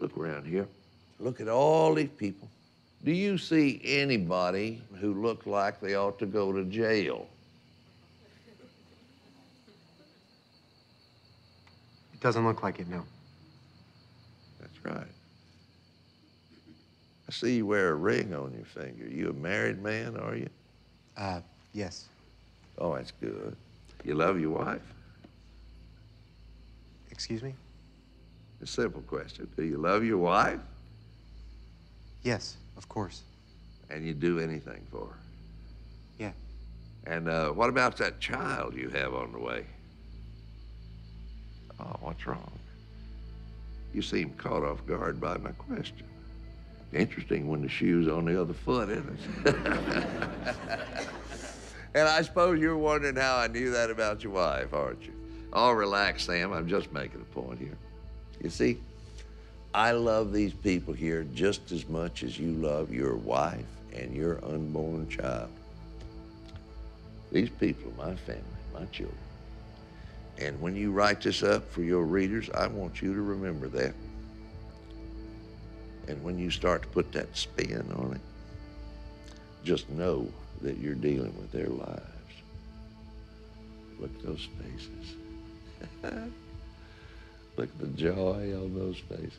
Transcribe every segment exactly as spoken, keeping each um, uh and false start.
Look around here. Look at all these people. Do you see anybody who looked like they ought to go to jail? It doesn't look like it, no. That's right. I see you wear a ring on your finger. You a married man, are you? Uh, yes. Oh, that's good. You love your wife? Excuse me? A simple question. Do you love your wife? Yes, of course. And you'd do anything for her? Yeah. And uh, what about that child you have on the way? Oh, what's wrong? You seem caught off guard by my question. Interesting when the shoe's on the other foot, isn't it? And I suppose you're wondering how I knew that about your wife, aren't you? Oh, relax, Sam. I'm just making a point here. You see, I love these people here just as much as you love your wife and your unborn child. These people are my family, my children. And when you write this up for your readers, I want you to remember that. And when you start to put that spin on it, just know that you're dealing with their lives. Look at those faces. Look at the joy on those faces.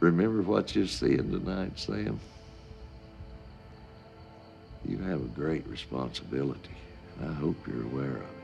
Remember what you're seeing tonight, Sam. You have a great responsibility, and I hope you're aware of it.